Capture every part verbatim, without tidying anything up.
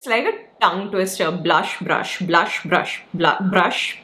It's like a tongue twister. Blush, brush, blush, brush, blush, brush.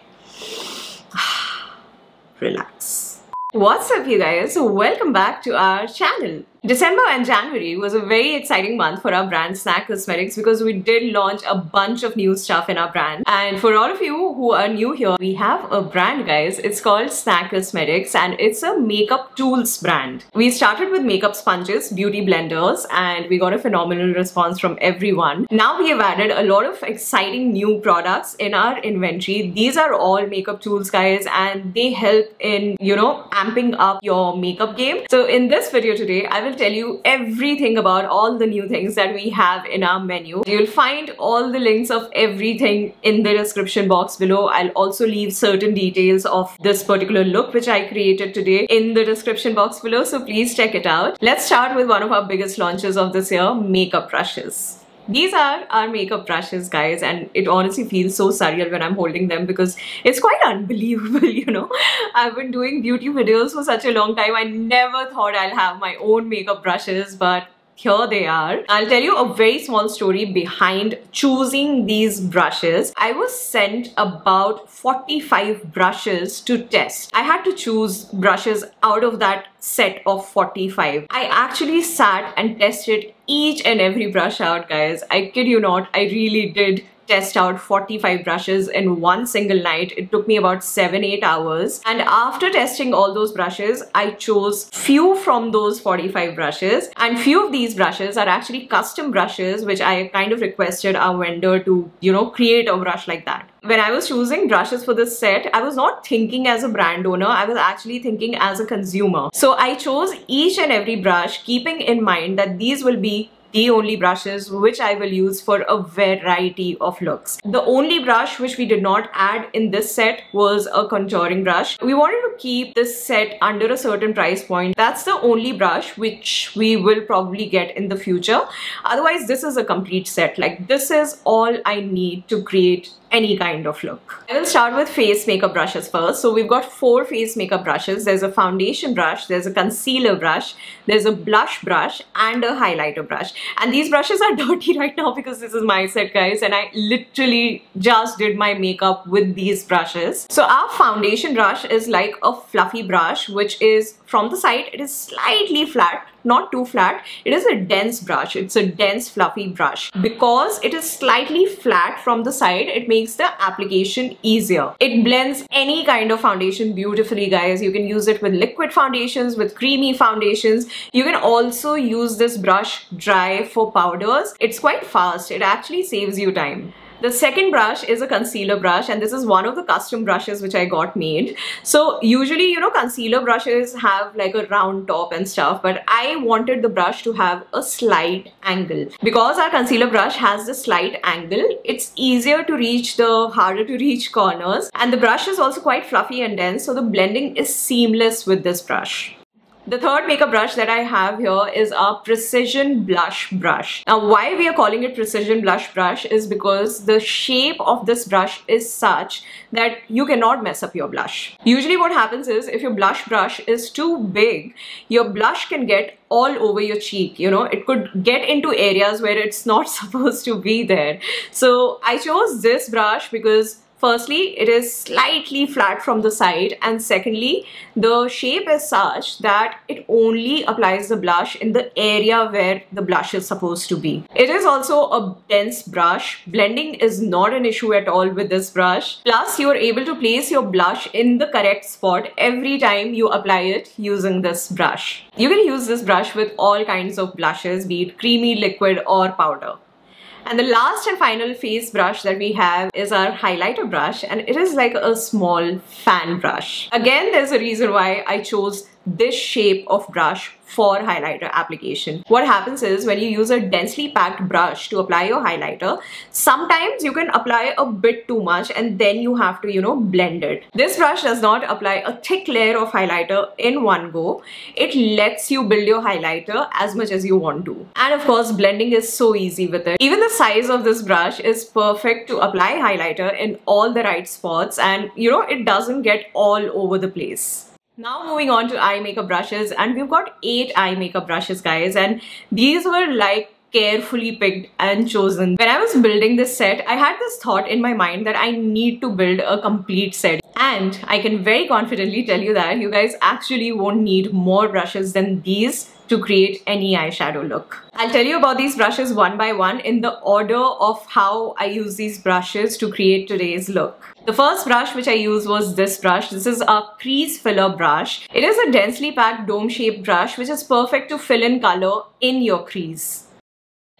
Relax. What's up, you guys? Welcome back to our channel. December and January was a very exciting month for our brand Snacc Cosmetics because we did launch a bunch of new stuff in our brand. And for all of you who are new here, we have a brand, guys. It's called Snacc Cosmetics and it's a makeup tools brand. We started with makeup sponges, beauty blenders, and we got a phenomenal response from everyone. Now we have added a lot of exciting new products in our inventory. These are all makeup tools, guys, and they help in, you know, amping up your makeup game. So in this video today, I will tell you everything about all the new things that we have in our menu. You'll find all the links of everything in the description box below. I'll also leave certain details of this particular look which I created today in the description box below, so please check it out. Let's start with one of our biggest launches of this year, makeup brushes. These are our makeup brushes, guys, and it honestly feels so surreal when I'm holding them because it's quite unbelievable, you know. I've been doing beauty videos for such a long time. I never thought I'll have my own makeup brushes, but here they are. I'll tell you a very small story behind choosing these brushes. I was sent about forty-five brushes to test. I had to choose brushes out of that set of forty-five. I actually sat and tested each and every brush out, guys. I kid you not, I really did test out forty-five brushes in one single night. It took me about seven eight hours, and after testing all those brushes, I chose few from those forty-five brushes, and few of these brushes are actually custom brushes which I kind of requested our vendor to, you know, create a brush like that. When I was choosing brushes for this set, I was not thinking as a brand owner, I was actually thinking as a consumer. So I chose each and every brush keeping in mind that these will be the only brushes which I will use for a variety of looks. The only brush which we did not add in this set was a contouring brush. We wanted to keep this set under a certain price point. That's the only brush which we will probably get in the future. Otherwise, this is a complete set. Like, this is all I need to create any kind of look. I will start with face makeup brushes first. So we've got four face makeup brushes. There's a foundation brush, there's a concealer brush, there's a blush brush, and a highlighter brush. And these brushes are dirty right now because this is my set, guys, and I literally just did my makeup with these brushes. So our foundation brush is like a fluffy brush, which is from the side, it is slightly flat. Not too flat. It is a dense brush. It's a dense fluffy brush. Because it is slightly flat from the side, it makes the application easier. It blends any kind of foundation beautifully, guys. You can use it with liquid foundations, with creamy foundations. You can also use this brush dry for powders. It's quite fast. It actually saves you time. The second brush is a concealer brush, and this is one of the custom brushes which I got made. So usually, you know, concealer brushes have like a round top and stuff, but I wanted the brush to have a slight angle. Because our concealer brush has the slight angle, it's easier to reach the harder to reach corners, and the brush is also quite fluffy and dense, so the blending is seamless with this brush. The third makeup brush that I have here is our precision blush brush. Now, why we are calling it precision blush brush is because the shape of this brush is such that you cannot mess up your blush. Usually what happens is, if your blush brush is too big, your blush can get all over your cheek, you know, it could get into areas where it's not supposed to be there. So I chose this brush because firstly, it is slightly flat from the side, and secondly, the shape is such that it only applies the blush in the area where the blush is supposed to be. It is also a dense brush. Blending is not an issue at all with this brush. Plus, you are able to place your blush in the correct spot every time you apply it using this brush. You can use this brush with all kinds of blushes, be it creamy, liquid, or powder. And the last and final face brush that we have is our highlighter brush, and it is like a small fan brush. Again, there's a reason why I chose this shape of brush for highlighter application. What happens is, when you use a densely packed brush to apply your highlighter, sometimes you can apply a bit too much and then you have to, you know, blend it. This brush does not apply a thick layer of highlighter in one go. It lets you build your highlighter as much as you want to. And of course, blending is so easy with it. Even the size of this brush is perfect to apply highlighter in all the right spots, and you know, it doesn't get all over the place. Now moving on to eye makeup brushes, and we've got eight eye makeup brushes, guys, and these were like carefully picked and chosen. When I was building this set, I had this thought in my mind that I need to build a complete set. And I can very confidently tell you that you guys actually won't need more brushes than these to create any eyeshadow look. I'll tell you about these brushes one by one in the order of how I use these brushes to create today's look. The first brush which I used was this brush. This is a crease filler brush. It is a densely packed dome-shaped brush which is perfect to fill in color in your crease.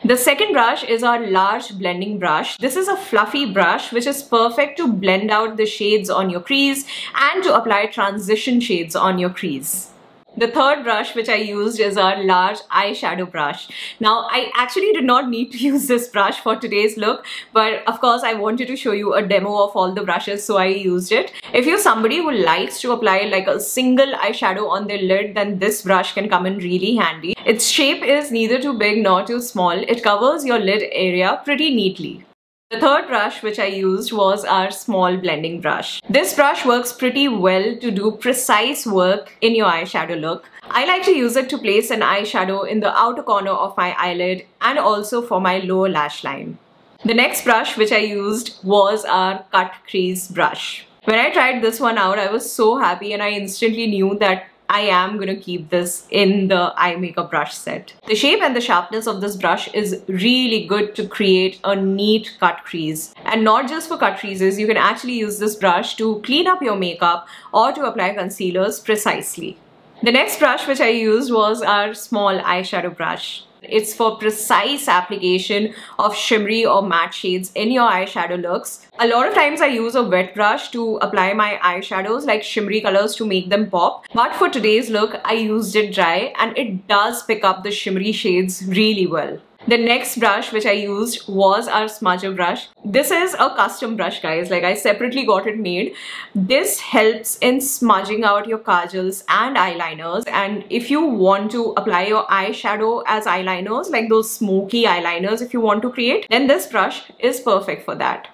The second brush is our large blending brush. This is a fluffy brush which is perfect to blend out the shades on your crease and to apply transition shades on your crease. The third brush which I used is our large eyeshadow brush. Now, I actually did not need to use this brush for today's look, but of course I wanted to show you a demo of all the brushes, so I used it. If you're somebody who likes to apply like a single eyeshadow on their lid, then this brush can come in really handy. Its shape is neither too big nor too small. It covers your lid area pretty neatly. The third brush which I used was our small blending brush. This brush works pretty well to do precise work in your eyeshadow look. I like to use it to place an eyeshadow in the outer corner of my eyelid and also for my lower lash line. The next brush which I used was our cut crease brush. When I tried this one out, I was so happy and I instantly knew that I am going to keep this in the eye makeup brush set. The shape and the sharpness of this brush is really good to create a neat cut crease. And not just for cut creases, you can actually use this brush to clean up your makeup or to apply concealers precisely. The next brush which I used was our small eyeshadow brush. It's for precise application of shimmery or matte shades in your eyeshadow looks. A lot of times I use a wet brush to apply my eyeshadows like shimmery colors to make them pop. But for today's look, I used it dry and it does pick up the shimmery shades really well. The next brush which I used was our smudger brush. This is a custom brush, guys. Like, I separately got it made. This helps in smudging out your kajals and eyeliners. And if you want to apply your eyeshadow as eyeliners, like those smoky eyeliners if you want to create, then this brush is perfect for that.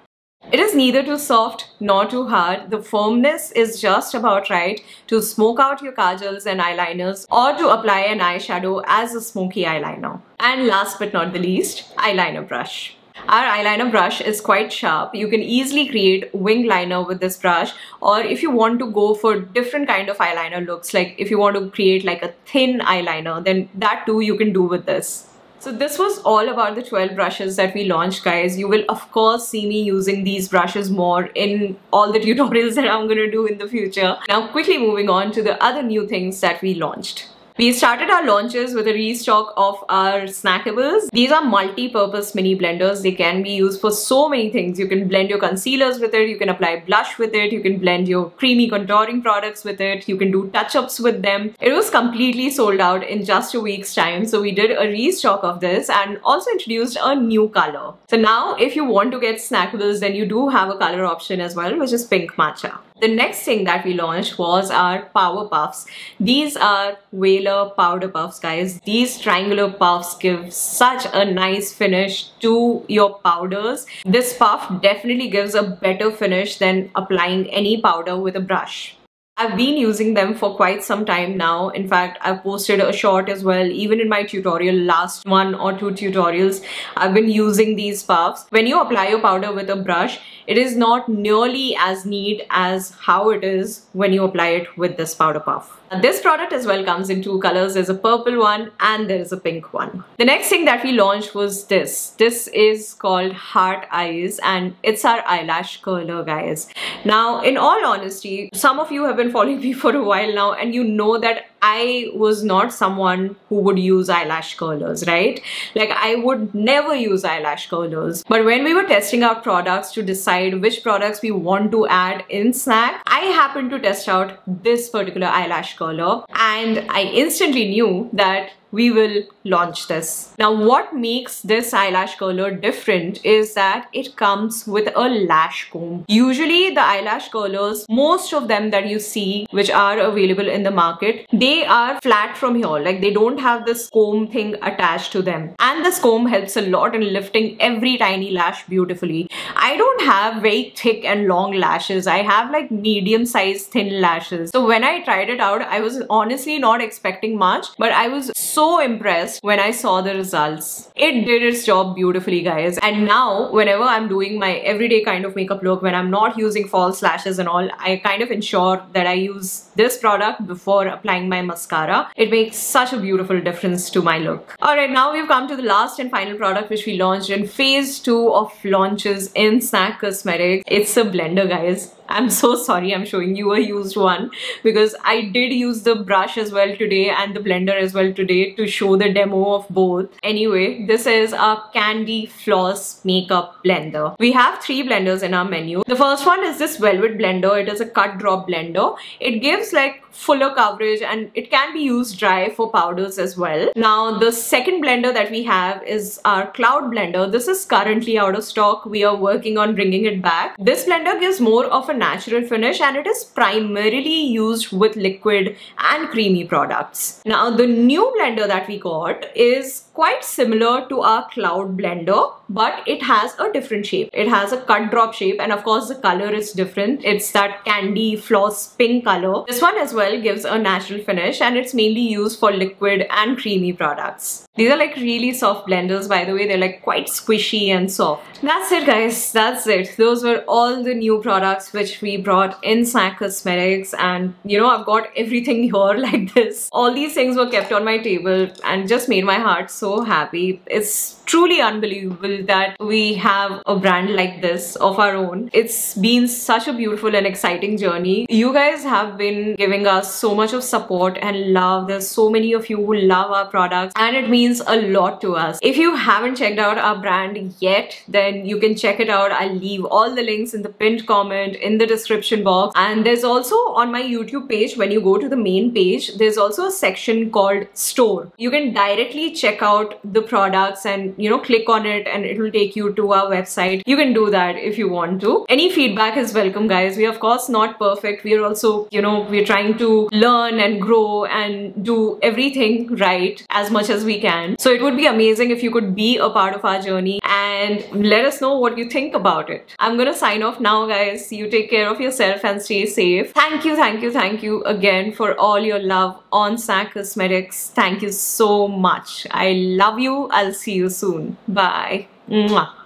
It is neither too soft nor too hard. The firmness is just about right to smoke out your kajals and eyeliners or to apply an eyeshadow as a smoky eyeliner. And last but not the least, eyeliner brush. Our eyeliner brush is quite sharp. You can easily create wing liner with this brush, or if you want to go for different kind of eyeliner looks, like if you want to create like a thin eyeliner, then that too you can do with this. So this was all about the twelve brushes that we launched, guys. You will of course see me using these brushes more in all the tutorials that I'm going to do in the future. Now quickly moving on to the other new things that we launched. We started our launches with a restock of our Snaccables. These are multi-purpose mini blenders. They can be used for so many things. You can blend your concealers with it, you can apply blush with it, you can blend your creamy contouring products with it, you can do touch-ups with them. It was completely sold out in just a week's time, so we did a restock of this and also introduced a new color. So now if you want to get Snaccables, then you do have a color option as well, which is pink matcha. The next thing that we launched was our Power Puffs. These are Whaler powder puffs, guys. These triangular puffs give such a nice finish to your powders. This puff definitely gives a better finish than applying any powder with a brush. I've been using them for quite some time now. In fact, I've posted a short as well. Even in my tutorial, last one or two tutorials, I've been using these puffs. When you apply your powder with a brush, it is not nearly as neat as how it is when you apply it with this powder puff. This product as well comes in two colors. There's a purple one and there's a pink one. The next thing that we launched was this. This is called Heart Eyes and it's our eyelash curler, guys. Now, in all honesty, some of you have been following me for a while now and you know that I was not someone who would use eyelash curlers, right? Like, I would never use eyelash curlers. But when we were testing out products to decide which products we want to add in Snacc, I happened to test out this particular eyelash curler and I instantly knew that we will launch this. Now, what makes this eyelash curler different is that it comes with a lash comb. Usually the eyelash curlers, most of them that you see which are available in the market, they are flat from here, like they don't have this comb thing attached to them, and this comb helps a lot in lifting every tiny lash beautifully. I don't have very thick and long lashes. I have like medium sized thin lashes. So when I tried it out, I was honestly not expecting much, but I was so so impressed when I saw the results. It did its job beautifully, guys. And now whenever I'm doing my everyday kind of makeup look, when I'm not using false lashes and all, I kind of ensure that I use this product before applying my mascara. It makes such a beautiful difference to my look. Alright, now we've come to the last and final product which we launched in phase two of launches in Snacc Cosmetics. It's a blender, guys. I'm so sorry I'm showing you a used one because I did use the brush as well today and the blender as well today to show the demo of both. Anyway, this is our Candy Floss Makeup Blender. We have three blenders in our menu. The first one is this Velvet blender. It is a cut drop blender. It gives like fuller coverage and it can be used dry for powders as well. Now the second blender that we have is our Cloud blender. This is currently out of stock. We are working on bringing it back. This blender gives more of a natural finish and it is primarily used with liquid and creamy products. Now the new blender that we got is quite similar to our Cloud blender, but it has a different shape. It has a cut drop shape and of course the color is different. It's that Candy Floss pink color. This one as well gives a natural finish and it's mainly used for liquid and creamy products. These are like really soft blenders, by the way. They're like quite squishy and soft. That's it, guys. That's it. Those were all the new products which we brought in Snacc Cosmetics, and you know, I've got everything here like this. All these things were kept on my table and just made my heart so happy. It's truly unbelievable that we have a brand like this of our own. It's been such a beautiful and exciting journey. You guys have been giving us so much of support and love. There's so many of you who love our products and it means a lot to us. If you haven't checked out our brand yet, then you can check it out. I'll leave all the links in the pinned comment, in the description box, and there's also on my YouTube page, when you go to the main page, there's also a section called store. You can directly check out the products and you know, click on it and it will take you to our website. You can do that if you want to. Any feedback is welcome, guys. We are of course not perfect. We are also, you know, we're trying to learn and grow and do everything right as much as we can. So it would be amazing if you could be a part of our journey and let us know what you think about it. I'm gonna sign off now, guys. You take care of yourself and stay safe. Thank you, thank you, thank you again for all your love on Snacc Cosmetics. Thank you so much. I love you. I'll see you soon. Bye. Mwah.